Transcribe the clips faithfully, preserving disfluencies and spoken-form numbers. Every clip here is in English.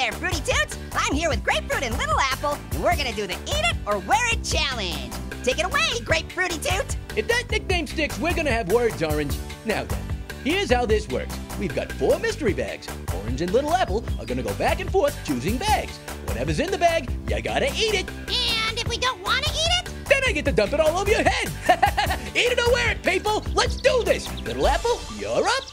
there, Fruity Toots. I'm here with Grapefruit and Little Apple, and we're gonna do the Eat It or Wear It Challenge. Take it away, Grapefruity Toot. If that nickname sticks, we're gonna have words, Orange. Now then, here's how this works. We've got four mystery bags. Orange and Little Apple are gonna go back and forth choosing bags. Whatever's in the bag, you gotta eat it. And if we don't wanna eat it? Then I get to dump it all over your head. Eat it or wear it, people. Let's do this. Little Apple, you're up.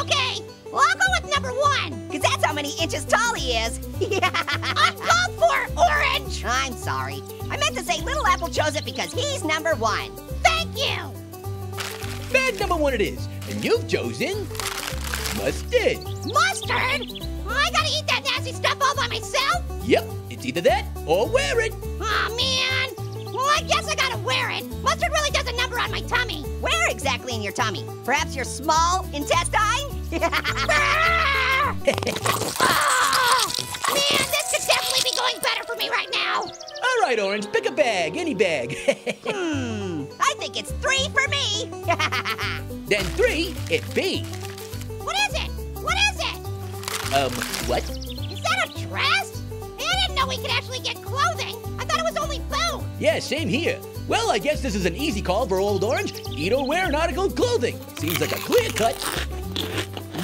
Okay. Well, I'll go with number one, because that's how many inches tall he is. I'm called for, Orange. I'm sorry. I meant to say Little Apple chose it because he's number one. Thank you. Bag number one it is, and you've chosen mustard. Mustard? I gotta eat that nasty stuff all by myself? Yep, it's either that or wear it. Aw, man. Well, I guess I gotta wear it. Mustard really does a number on my tummy. Where exactly in your tummy? Perhaps your small intestine? Ah! Oh, man, this could definitely be going better for me right now. All right, Orange, pick a bag, any bag. hmm, I think it's three for me. Then three, it be. What is it? What is it? Um, what? Is that a dress? I didn't know we could actually get clothing. I thought it was only food. Yeah, same here. Well, I guess this is an easy call for old Orange. Eat or wear an article of clothing. Seems like a clear cut.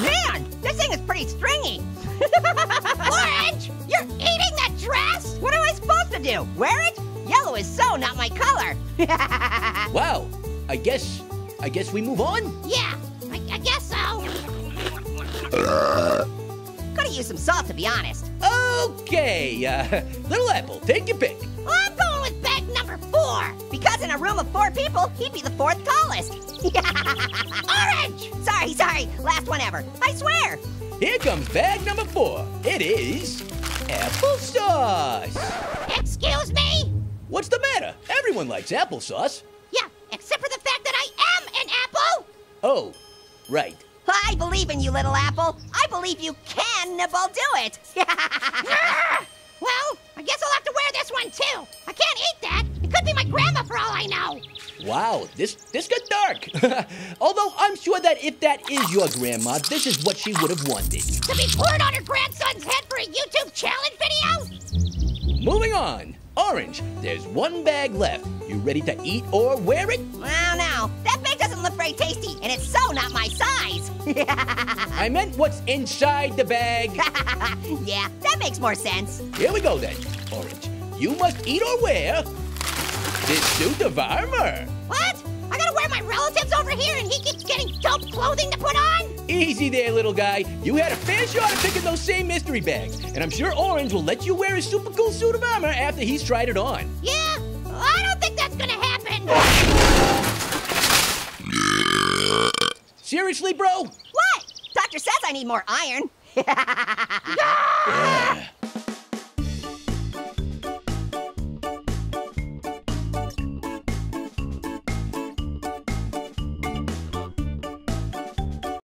Man, this thing is pretty stringy. Orange, you're eating that dress? What am I supposed to do, wear it? Yellow is so not my color. Wow, I guess, I guess we move on? Yeah, I, I guess so. Could've used some salt, to be honest. Okay, uh, Little Apple, take your pick. Well, I'm going with bag number four. Because in a room of four people, he'd be the fourth tallest. Orange! Sorry, sorry, last one ever, I swear. Here comes bag number four. It is applesauce. Excuse me? What's the matter? Everyone likes applesauce. Yeah, except for the fact that I am an apple. Oh, right. I believe in you, Little Apple. I believe you can nibble do it. Well, I guess I'll have to wear this one too. I can't eat that. It could be my grandma for all I know. Wow, this this got dark. Although I'm sure that if that is your grandma, this is what she would have wanted. To be poured on her grandson's head for a YouTube challenge video? Moving on. Orange, there's one bag left. You ready to eat or wear it? Well, no. That bag doesn't look very tasty, and it's so not my size. I meant what's inside the bag. Yeah, that makes more sense. Here we go then, Orange. You must eat or wear this suit of armor. What? I gotta wear my relatives over here and he keeps getting dope clothing to put on? Easy there, little guy. You had a fair shot at picking those same mystery bags. And I'm sure Orange will let you wear his super cool suit of armor after he's tried it on. Yeah, I don't think that's gonna happen. Seriously, bro? What? Doctor says I need more iron. Yeah.